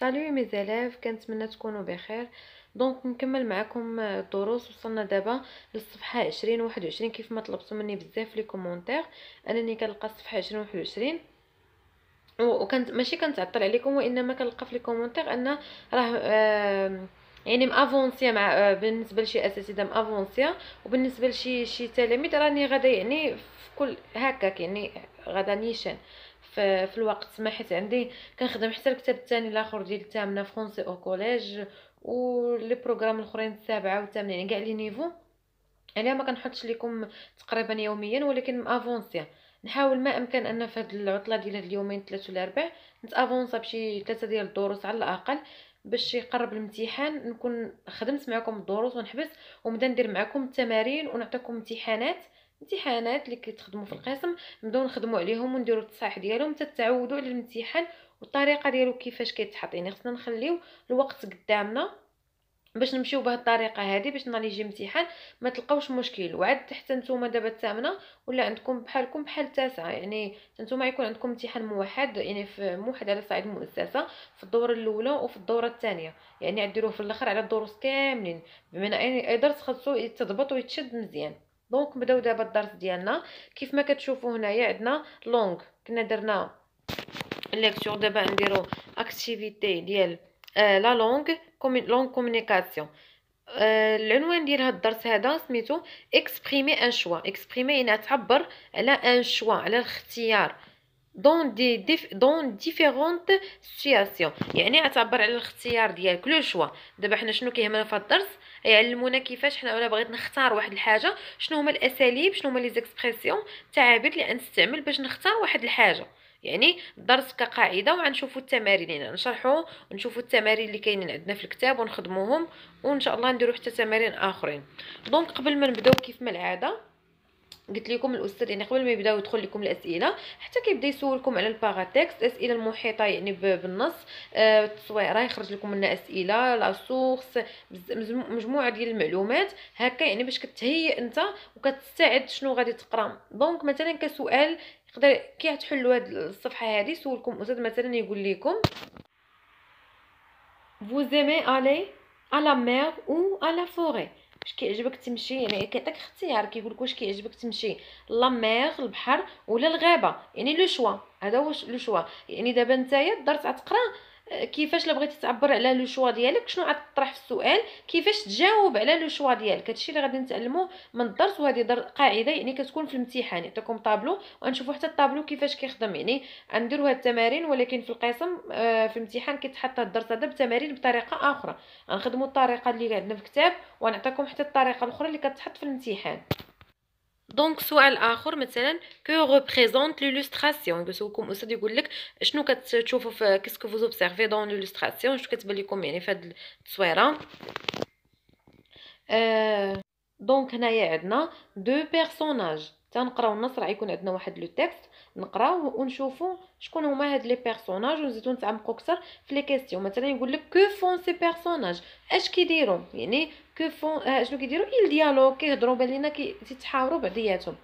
Salut mes élèves, كنتمنى تكونوا بخير. دونك نكمل معكم الدروس. وصلنا دابا للصفحه 20 21 كيف ما طلبتوا مني بزاف لي كومونتير انني كنلقى الصفحه 20 21، وكنت ماشي كنتعطل عليكم، وانما كنلقى في لي كومونتير ان راه يعني مافونسيه مع بالنسبه لشي اساتذه مافونسيه، وبالنسبه لشي تلاميذ راني غدا يعني في كل هكاك يعني غدا نيشان في الوقت، ما حيت عندي كنخدم حتى الكتاب الثاني الاخر ديال الثامنه فرونسي او كوليج ولي بروغرام الاخرين السابعه والثامنه، يعني كاع لي نيفو عليها ما كنحطش لكم تقريبا يوميا، ولكن مافونسيه نحاول ما امكن ان في هذه العطله ديال اليومين ثلاثه الاربع نتافونسا بشي ثلاثه ديال الدروس على الاقل باش يقرب الامتحان نكون خدمت معكم الدروس ونحبس، ونبدا ندير معكم التمارين ونعطيكم امتحانات اللي كيتخدموا في القسم، نبداو نخدموا عليهم ونديروا التصحيح ديالهم حتى تعودوا على الامتحان والطريقه ديالو كيفاش كيتحط. يعني خصنا نخليو الوقت قدامنا باش نمشيو بهذه الطريقه هذه باش نالي يجي امتحان ما تلقاوش مشكل. وعاد حتى نتوما دابا الثامنه ولا عندكم بحالكم بحال التاسعه، يعني نتوما يكون عندكم امتحان موحد، يعني في موحد على صعيد المؤسسه في الدوره الاولى وفي الدوره الثانيه، يعني ديروه في الاخر على الدروس كاملين، بمعنى اي درس خاصو يتضبط ويتشد مزيان. دونك نبداو دابا الدرس ديالنا. كيف ما كتشوفوا هنايا عندنا لونغ، كنا درنا ليكتور، دابا نديرو اكتيفيتي ديال لا لونغ كومونيكاسيون. العنوان ديال هذا الدرس هذا سميتو اكسبريمي ان شوا. اكسبريمي يعني تعبر على ان شوا، على الاختيار دون ديفيرونت سيتوياسيون، يعني تعبر على الاختيار ديالك لو شوا. دابا حنا شنو كيهمنا في هذا الدرس؟ يعلمونا كيفاش حنا الا بغيت نختار واحد الحاجه شنو هما الاساليب، شنو هما لي زيكسبرسيون، التعابير اللي غنستعمل باش نختار واحد الحاجه. يعني الدرس كقاعده وغنشوفوا التمارين، يعني نشرحوا ونشوفوا التمارين اللي كاينين عندنا في الكتاب ونخدموهم، وان شاء الله نديروا حتى تمارين اخرين. دونك قبل ما نبداو كيف ما العاده قلت لكم الاستاذ، يعني قبل ما يبداو يدخل لكم الاسئله حتى كيبدا يسولكم على الباغاتكست، الاسئله المحيطه يعني بالنص التصوير، راه يخرج لكم لنا اسئله لا سورس مجموعه ديال المعلومات هكا، يعني باش كتهيئ انت وكتستعد شنو غادي تقرا. دونك مثلا كسؤال يقدر كي تحلوا هذه الصفحه هذه يسولكم استاذ مثلا يقول لكم vous aimez aller à la mer ou à la forêt، واش كيعجبك تمشي، يعني كيعطيك اختيار كيقول لك واش كيعجبك تمشي لا مير البحر ولا الغابه، يعني لو شوا هذا هو لو شوا. يعني دابا نتايا الدرس غتقرا كيفاش بغيتي تعبر على لو شوا ديالك، شنو غتطرح في السؤال، كيفاش تجاوب على لو شوا ديالك، هادشي اللي غادي نتعلموه من الدرس. وهذه قاعده يعني كتكون في الامتحان، يعطيكم طابلو وغنشوفوا حتى الطابلو كيفاش كيخدم، يعني غنديروا هاد التمارين ولكن في القسم في الامتحان كيتحط الدرس هذا بتمارين بطريقه اخرى، غنخدموا الطريقه اللي عندنا في الكتاب ونعطيكم حتى الطريقه الاخرى اللي كتحط في الامتحان. دونك سؤال اخر مثلا كو ريبريزونت ليلوستراسيون، كيسولكم استاذ يقول لك شنو كتشوفوا في كيسكو فوز اوبسيرفي دون ليلوستراسيون، شنو كتبان لكم يعني في هاد التصويره. دونك هنايا عندنا دو بيرسوناج، تنقراو النص راه يكون عندنا واحد لو تيكست نقراوه ونشوفوا شكون هما هاد لي بيرسوناج ونزيدو نتعمقوا اكثر في لي كيسيون. مثلا يقول لك كو فون سي بيرسوناج، اش كيديروا، يعني كو فون شنو كيديروا، ايل ديالوغ كيهضروا بان لينا كيتحاوروا بعضياتهم.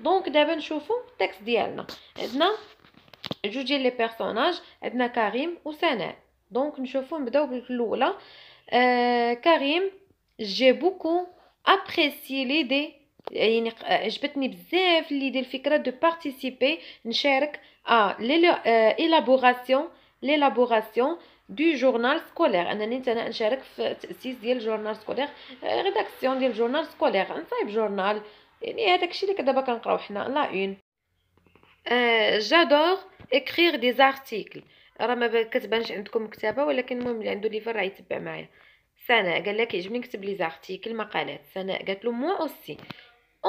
دونك دابا نشوفوا التكست ديالنا، عندنا جوج ديال لي بيرسوناج، عندنا كريم وسناء. دونك نشوفوا نبداو بالاولى. كريم جي بوكو ابريسي لي دي، يعني عجبتني بزاف اللي ديال الفكره دو بارتيسيبي نشارك ليلابوراسيون دو جورنال سكولير، انني انا نشارك في التاسيس ديال جورنال سكولير، ريداكسيون ديال جورنال سكولير، نصايب جورنال، يعني هذاك الشيء اللي دابا كنقراو حنا لا اون. جادور اكريغ دي زارتيكل، راه ما كتبانش عندكم مكتبه ولكن المهم اللي عنده ليفر راه يتبع معايا. سناء قال لك يعجبني نكتب لي زارتيكل مقالات، سناء قالت له مو اوسي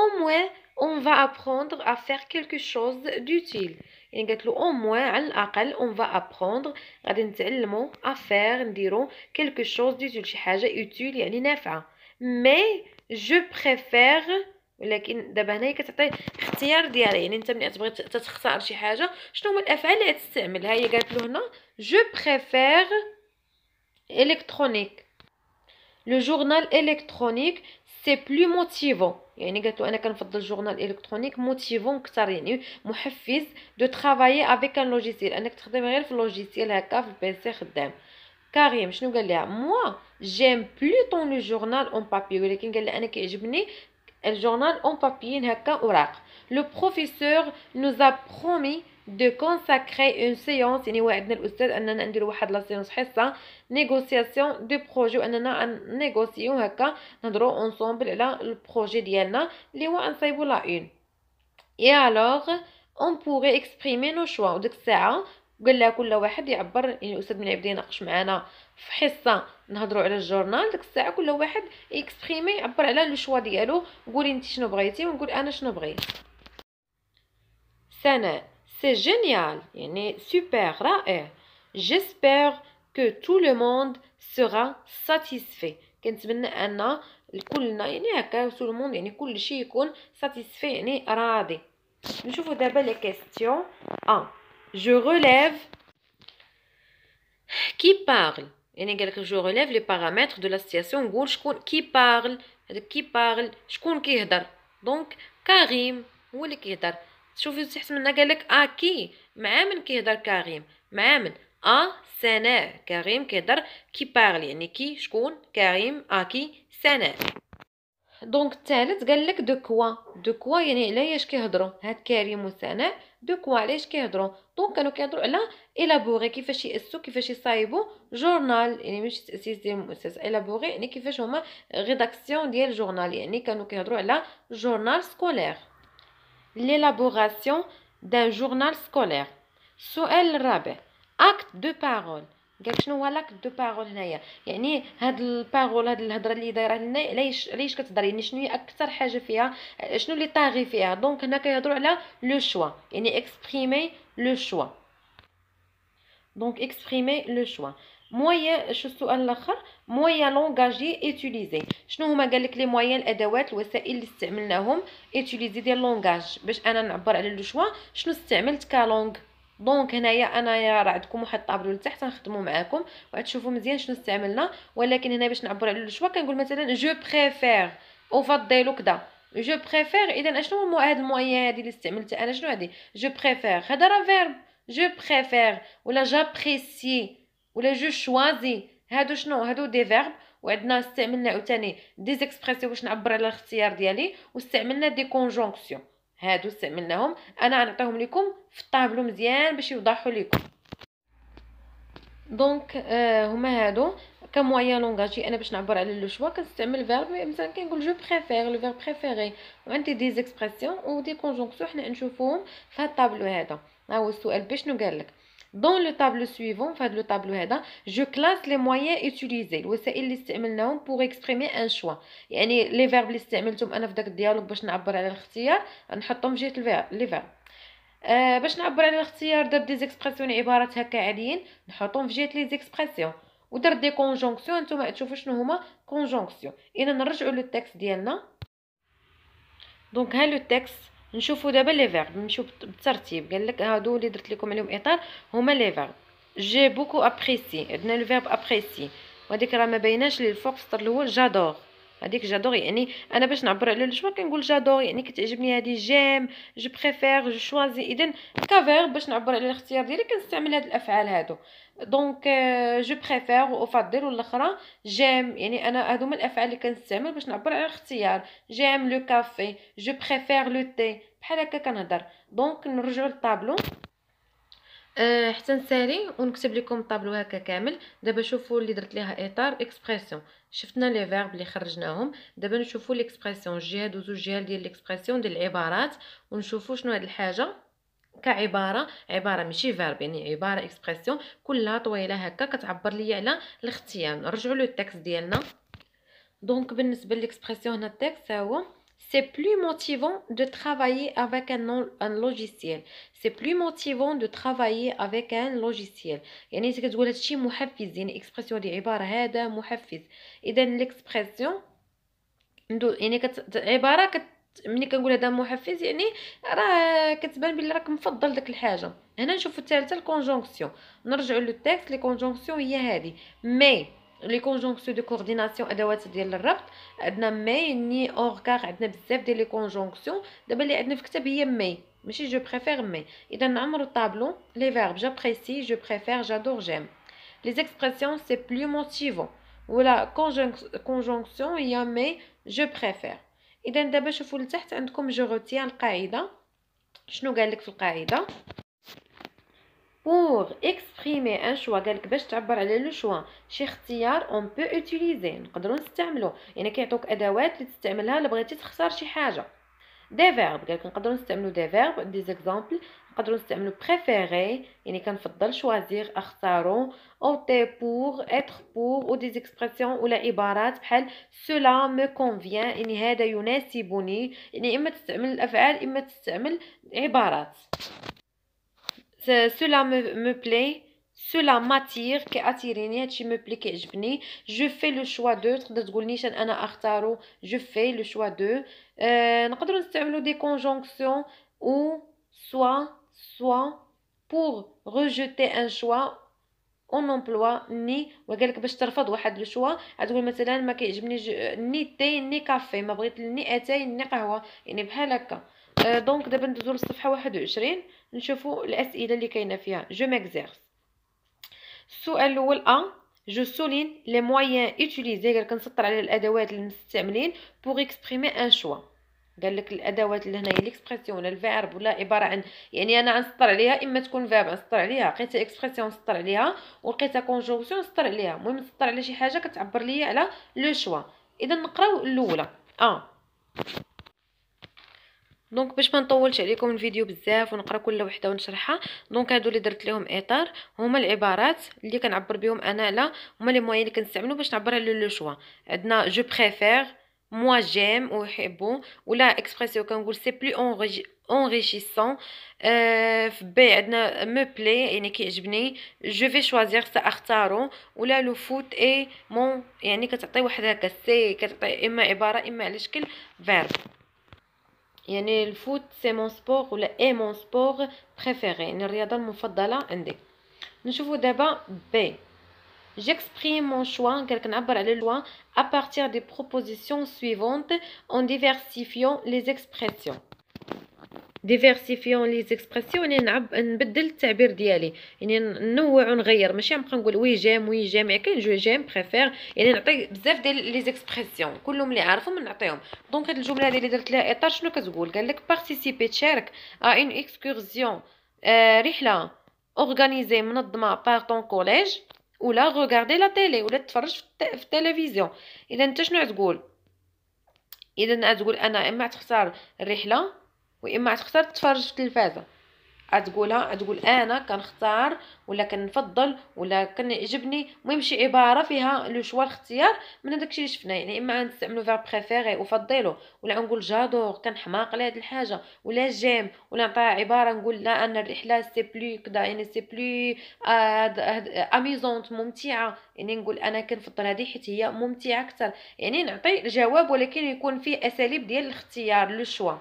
au moins on va apprendre à faire quelque chose d'utile، يعني قالت له au moins على الاقل on va apprendre غادي نتعلموا à faire نديرو quelque chose d'utile شي حاجه utile يعني نافعه. mais je préfère، ولكن دابا هنايا كتعطي اختيار ديالي، يعني انت ملي تبغي تختار شي حاجه شنو هما الافعال اللي غتستعمل. ها هي قالت له هنا je préfère électronique، le journal électronique c'est plus motivant، يعني قالت له انا كنفضل الجورنال الالكترونيك موتيفون اكثر، يعني محفز دو ترافايي افيك ان لوجيسيال، انك تخدم غير في اللوجيسيال هكا في البيسي خدام. كريم شنو قال لها؟ موا جيم بلوتون لو جورنال اون بابي، ولكن قال لها انا كيعجبني الجورنال اون بابي هكا اوراق. لو بروفيسور نوز ا برومي دو كونساكري اون سيونس، يعني وعدنا الاستاذ اننا نديروا واحد لا سيونس حصه نيغوسياسيون دو بروجي، واننا نيغوسيو هكا نهضروا اونصومبل على البروجي ديالنا اللي هو نصايبوا لا اون. اي الوغ اون بوغي اكسبريمي نو شوا، وديك الساعه قال لها كل واحد يعبر، يعني الاستاذ بن عبد يناقش معنا في حصه نهضروا على الجورنال، ديك الساعه كل واحد اكسبريمي يعبر على لو شوا ديالو. قولي انت شنو بغيتي ونقول انا شنو بغيت. سناء: C'est génial, يعني super, رائع. J'espère que tout le monde sera satisfait. كنتمنى أن كلنا يعني هكا tout le monde يعني كل شيء يكون satisfait يعني راضي. نشوفوا دابا les questions. 1. Je relève. Qui parle؟ يعني قال لك je relève les paramètres de la situation. نقول شكون qui parle، هذا qui parle شكون كيهضر. دونك كريم هو اللي كيهضر. شوفي تحت منا قالك اكي، مع من كيهضر كريم؟ مع من؟ سناء. كريم كيهضر كي بارل، يعني كي شكون؟ كريم، اكي، سناء. دونك الثالث قالك دو كوا، دو كوا يعني علاش كيهضروا هاد كريم وسناء، دو كوا علاش كيهضروا؟ دونك كانوا كيهضروا على الابوغي، كيفاش ياسسوا كيفاش يصايبوا جورنال، يعني ماشي تاسيس ديال المؤسسه، الابوغي يعني كيفاش هما ريداكسيون ديال الجورنال، يعني كانوا كيهضروا على جورنال سكولير. L'élaboration d'un journal scolaire. سؤال الرابع: acte de parole. قالك شنو هو l'acte de parole هنايا؟ يعني هاد البارول، هاد الهضره اللي دايره لنا، علاش كتهضر، يعني شنو هي اكثر حاجه فيها، شنو اللي طاغي فيها. دونك هنا كيهضروا على لو شوا، يعني اكسبريمي لو شوا. دونك اكسبريمي لو شوا. مويان، شو السؤال الاخر؟ مويان لونغاجي اتيليزي. شنو هما؟ قال لك لي مويان، الادوات الوسائل اللي استعملناهم. اتيليزي ديال لونغاج باش انا نعبر على لو شوا، شنو استعملت كالونغ. دونك هنايا انايا راه عندكم واحد الطابلو لتحت غنخدموا معاكم وغتشوفوا مزيان شنو استعملنا، ولكن هنا باش نعبر على لو شوا كنقول مثلا جو بريفير، افضل كدا جو بريفير. اذا شنو هاد المويان هادي اللي استعملتها انا، شنو هادي جو بريفير؟ هذا راه فيرب، جو بريفير ولا جابريسي ولا جو شوازي، هادو شنو؟ هادو دي فيرب. وعندنا استعملنا عاوتاني دي زيكسبريسيون باش نعبر على الاختيار ديالي، واستعملنا دي كونجونكسيون، هادو استعملناهم. انا غنعطيهم لكم في الطابلو مزيان باش يوضحوا لكم. دونك هما هادو كمويان لونغاجي. انا باش نعبر على لو شوا كنستعمل فيرب، مثلا كنقول جو بريفير، لو فيرب بريفيري، وعندي دي زيكسبريسيون ودي كونجونكسيون حنا نشوفوهم في هاد الطابلو هذا. ها هو السؤال باش شنو قال لك؟ Dans le tableau suivant, je classe les moyens utilisés, الوسائل اللي استعملناهم pour exprimer un choix. يعني les verbes اللي استعملتهم أنا في داك الديالوج باش نعبر على الاختيار نحطهم في جهة les verbes. باش نعبر على الاختيار درت دي زيكسبريسيون، عبارات هكا عاديين نحطهم في جهة لي زيكسبريسيون، ودرت دي كونجونكسيون. انتم تشوفوا شنو هما كونجونكسيون. إذا نرجعوا للتكست ديالنا. دونك ها لو تكست، نشوفوا دابا لي فيرب، نمشيو بالترتيب. قال لك هادو اللي درت لكم عليهم اطار هما لي فيرب. جي بوكو ابريسي، عندنا لو فيرب ابريسي، وهذيك راه ما بايناش لي الفوق في السطر الاول. جادور، هذيك جادور يعني انا باش نعبر على الشوا كنقول جادور، يعني كتعجبني هذه. جيم، جو بريفير، جو شوازي. اذا كفيرب باش نعبر على الاختيار ديالي كنستعمل هاد الافعال هادو. دونك جو بريفير وافضل، والاخرى جيم، يعني انا هادو هما الافعال اللي كنستعمل باش نعبر على الاختيار. جيم لو كافي، جو بريفير لو تي، بحال هكا كنهضر. دونك نرجعوا للطابلو حتى نسالي ونكتب لكم الطابلو هكا كامل. دابا شوفوا اللي درت ليها اطار اكسبريسيون، شفنا لي فيرب اللي خرجناهم. دابا نشوفوا ليكسبريسيون، الجهه دوزو الجهه ديال ليكسبريسيون ديال العبارات، ونشوفوا شنو هاد الحاجه كعباره. عباره ماشي فيرب، يعني عباره اكسبريسيون كلها طويله هكا كتعبر لي على الاختيار. نرجعوا لو تكست ديالنا. دونك بالنسبه ليكسبريسيون هنا التكست هو C'est plus motivant de travailler avec un logiciel. C'est plus motivant de travailler avec un logiciel. يعني كتقول هادشي محفز، يعني اكسبريسيون دي عباره هذا محفز. اذا الاكسبريسيون يعني عباره ملي كنقول هذا محفز يعني راه كتبان بلي راك مفضل داك الحاجه. هنا نشوفوا الثالثه الكونجونكسيون، نرجعوا للتكست. لي كونجونكسيون هي هذه مي، لي كونجونكسيون دو كورديناسيون، ادوات ديال الربط. عندنا ماي، ني، اور، كار، عندنا بزاف ديال لي كونجونكسيون. دابا اللي عندنا في الكتاب هي ماي، ماشي جو بريفير ماي. اذا نعمروا الطابلو. لي فيرب جابريسي، جو بريفير، جادور، جيم. Les expressions, c'est plus motivant. Ou la conjonction, il y a mais, je préfère. إذا دابا شوفوا لتحت عندكم جروتيان القاعدة. شنو قال لك في القاعدة؟ pour exprimer un choix قال لك باش تعبر على لو شوا شي اختيار on peut utiliser نقدروا نستعملوه، يعني كيعطوك ادوات اللي تستعملها الا بغيتي تختار شي حاجه. دي فيرب قال لك نقدروا نستعملوا دي فيرب دي زيكزامبل، نقدروا نستعملوا préférer يعني كنفضل choisir اختاروا opter pour être pour ou des expressions ولا عبارات بحال cela me convient يعني هذا يناسبني، يعني اما تستعمل الافعال اما تستعمل عبارات. Cela me plaît, cela m'attire, كيعطيني هادشي me plaît كيعجبني. Je fais le choix de تقدر تقول نيشان انا اختارو je fais le choix de. نقدروا نستعملوا دي conjonction ou soit pour rejeter un choix on emploie ni وقال لك باش ترفض واحد لو شوا تقول مثلا ما كيعجبنيش ني تي ني كافي، ما بغيت ني اتاي ني قهوه، يعني بحال هكا. دونك دابا ندوزو للصفحه 21 نشوفوا الاسئله اللي كاينه فيها. جو ميكزيرس السؤال الاول ا جو سولين لي مويان يوتيليزي، قال كنسطر على الادوات اللي مستعملين بوغ اكسبريمي ان شوا. قال لك الادوات اللي هنايا ليكسبرسيون ولا الفيرب ولا عباره عن، يعني انا غنسطر عليها اما تكون فيرب غنسطر عليها، لقيتها اكسبرسيون نسطر عليها، ولقيتها كونجونكسيون نسطر عليها. المهم نسطر على شي حاجه كتعبر لي على لو شوا. اذا نقراو الاولى ا. دونك باش ما نطولش عليكم الفيديو بزاف ونقرا كل وحده ونشرحها. دونك هادو اللي درت لهم اطار هما العبارات اللي كنعبر بهم انا على، هما لي مويان اللي كنستعملو باش نعبر على لو شوا. عندنا جو بريفير، موا جيم ويحبو، ولا اكسبرسيو كنقول سي بلو انريشيسون. في بي عندنا مو بلي يعني كيعجبني، جو في شوازير ساختارو، ولا لو فوت اي مون يعني كتعطي واحد هكا سي كتعطي اما عباره اما على شكل فيرب. يعني الفوت سي مون سبور ولا اي مون سبور بريفيري يعني الرياضه المفضله عندي. نشوفوا دابا بي j'exprime mon choix قالك نعبر على لو à partir des propositions suivantes en diversifiant les expressions. diversifiant les expressions يعني نبدل التعبير ديالي، يعني ننوع ونغير، ماشي غنبقى نقول وي جيم يعني كاين جو جيم بريفير، يعني نعطي بزاف ديال لي زيكسبرسيون كلهم اللي عارفهم نعطيهم. دونك هاد الجمله اللي درت لها اطار شنو كتقول؟ قال لك بارتيسيبي تشارك ان اكسكورسيون رحله اورغانيزي منظمه بار طون كوليج، ولا غوغاردي لا تيلي ولا تفرج في التلفزيون. اذا انت شنو تقول؟ اذا تقول انا اما تختار الرحله واما تختار تتفرج في التلفازه، تقولها تقول انا كنختار ولا كنفضل ولا كنعجبني. المهم شي عباره فيها لو شوا الاختيار من داكشي اللي شفنا، يعني اما نستعملو فيرب بريفيري وفضلو، ولا نقول جادور كنحماق على هاد الحاجه، ولا جيم ولا نعطيها عباره نقول لا انا الرحله سي بلو كدا يعني سي بلو اميزونت ممتعه، يعني نقول انا كنفضل هذه حيت هي ممتعه اكثر. يعني نعطي جواب ولكن يكون فيه اساليب ديال الاختيار لو شوا.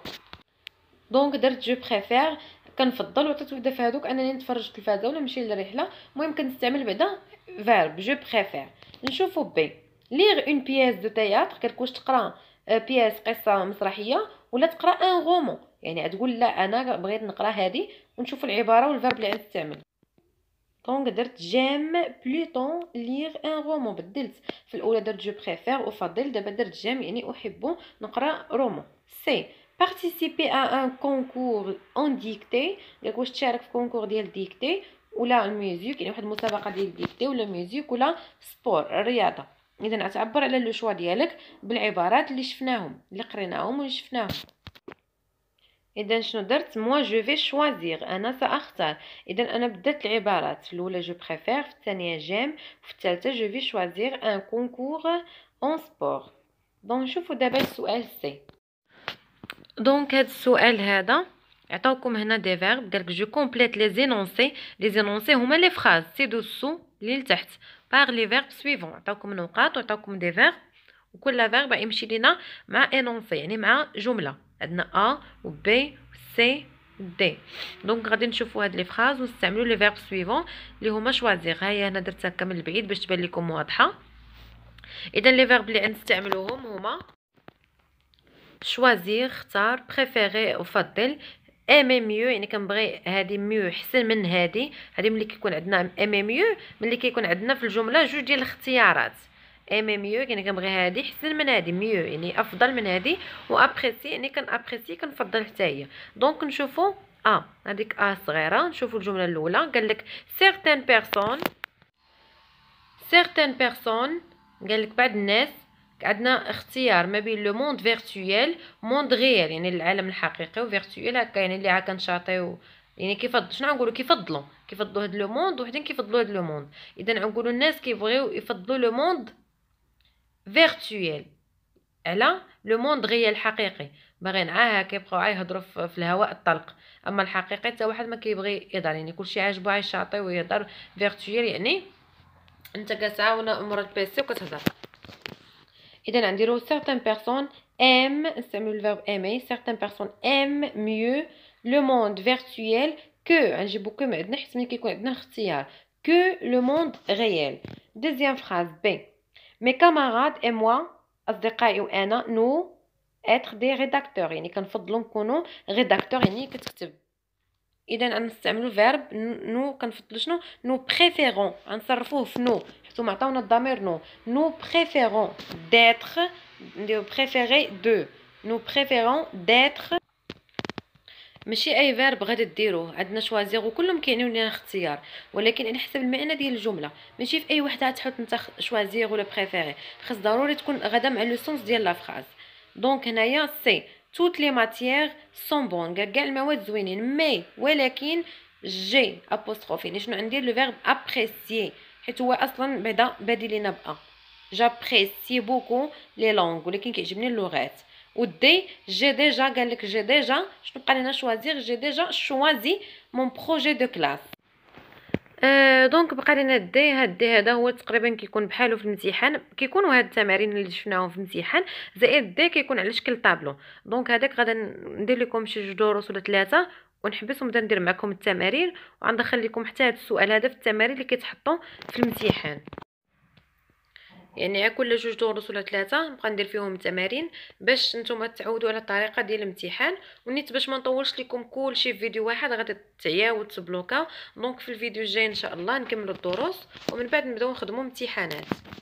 دونك درت جو بريفير كنفضل، وعطيت وحده في هذوك انني نتفرج في التلفازه ولا نمشي للرحله. المهم كنستعمل بعدا فيرب جو بريفير. نشوفوا بي ليغ اون بياس دو تياتر كلك، واش تقرا بياس قصه مسرحيه ولا تقرا ان رومون، يعني تقول لا انا بغيت نقرا هذه ونشوف العباره والفيرب اللي غنستعمل. دونك درت جيم بلوتون ليغ ان رومون، بدلت في الاولى درت جو بريفير افضل، دابا درت جيم يعني احب نقرا رومون. سي participer à un concours en dictée قالك واش تشارك في كونكور ديال ديكتي ولا الميوزيك، يعني واحد المسابقه ديال ديكتي ولا ميوزيك ولا سبور الرياضه. اذا غتعبر على لو شوا ديالك بالعبارات اللي شفناهم اللي قريناهم واللي شفناهم. اذا شنو درت؟ موا جو في شوازير انا ساختار، اذا انا بدلت العبارات، في الاولى جو بريفير، في الثانيه جيم، في الثالثه جو في شوازير ان كونكور اون سبور. دونك نشوفوا دابا السؤال سي. دونك هاد السؤال هذا عطاوكم هنا دي فيرب قالك جو كومبليت لي زينونسي، لي زينونسي هما لي فراز سي دو سو لي لتحت باغ لي فيرب سويفون. عطاوكم نقاط وعطاوكم دي فيرب، وكل فيرب يمشي لينا مع انونسي يعني مع جمله. عندنا ا و بي و سي و دي. دونك غادي نشوفوا هاد لي فراز ونستعملوا لي فيرب سويفون اللي هما شوازيغ. ها هي انا درتها هكا من البعيد باش تبان لكم واضحه. اذا لي فيرب اللي غنستعملوهم هما choisir اختار، préférer أفضل، ام ام يو يعني كنبغي هذه ميو احسن من هذه. هذه ملي كيكون عندنا ام ام يو، ملي كيكون عندنا في الجمله جوج ديال الاختيارات. ام ام يو يعني كنبغي هذه احسن من هذه، ميو يعني افضل من هذه، وابريسي يعني كنابريسي كنفضل حتى هي. دونك نشوفوا ا هذيك ا صغيره، نشوفوا الجمله الاولى قال لك سيرتين بيرسون. سيرتين بيرسون قال لك بعض الناس. عندنا اختيار ما بين لو موند فيرتويال موند غير يعني العالم الحقيقي، وفيرتويال هكا يعني اللي عا كنشاطيو يعني كيفضل شنو غنقولوا كيفضلوا هاد لو موند، وحدين كيفضلوا هاد لو موند. اذا غنقولوا الناس كيبغيو يفضلوا لو موند فيرتويال على لو موند غير الحقيقي، باغيين عا هكا يبقاو عا يهضروا في الهواء الطلق. اما الحقيقي حتى واحد ما كيبغي يهضر، يعني كلشي عاجبو عا يشاطي ويهضر. فيرتويال يعني انت كتعاون امور البيسي وكتهضر. إذن عنديرو certaines personnes aiment، نستعملو الفيرب aimer، certaines personnes aiment mieux le monde virtuel que، غنجيبو que معندنا حيت ملي كيكون عندنا اختيار que le monde réel. Deuxième phrase B. Mes camarades et moi، أصدقائي وأنا، nous être des rédacteurs يعني كنفضلو نكونو rédacteur يعني كتكتب. إذن غنستعملو verb nous، كنفضلو شنو nous préférons، غنصرفوه في nous ثم عطاونا الضمير نو. نو بريفيرون داتر، نديرو بريفيري دو. نو بريفيرون داتر ماشي اي فيرب غادي ديروه، عندنا شوازيغ وكلهم كيعنيو لينا اختيار، ولكن على حسب المعنى ديال الجمله. ماشي في اي وحده تحط انت شوازيغ ولا بريفيري، خاص ضروري تكون غادا مع لو سونس ديال لا فراز. دونك هنايا سي توت لي ماتيير سون بون، كاع المواد زوينين، مي ولكن جي ابوستروف يعني شنو عندي لو فيرب ابريسيي حيت هو اصلا بعدا بادي لينا بأ. جابريسي بوكو لي لونغ ولكن كيعجبني اللغات. ودي جي ديجا قال لك جي ديجا شنو بقى لينا شوازيغ، جي ديجا شوازي مون بروجي دو كلاس. دونك بقى لينا دي. هاد دي هذا هو تقريبا كيكون بحالو في الامتحان، كيكونوا هاد التمارين اللي شفناهم في الامتحان زائد دي كيكون على شكل طابلو. دونك هذاك غادا ندير لكم شي جوج دروس ولا ثلاثه ونحبس ونبدا ندير معكم التمارين، وغندخل لكم حتى هذا السؤال هذا في التمارين اللي كيتحطوا في الامتحان. يعني على كل جوج دروس ولا ثلاثه نبقى ندير فيهم التمارين باش نتوما تعودوا على الطريقه ديال الامتحان، ونيت باش ما نطولش لكم كلشي في فيديو واحد غادي تعياو وتبلوكا. دونك في الفيديو الجاي ان شاء الله نكملوا الدروس ومن بعد نبداو نخدموا امتحانات.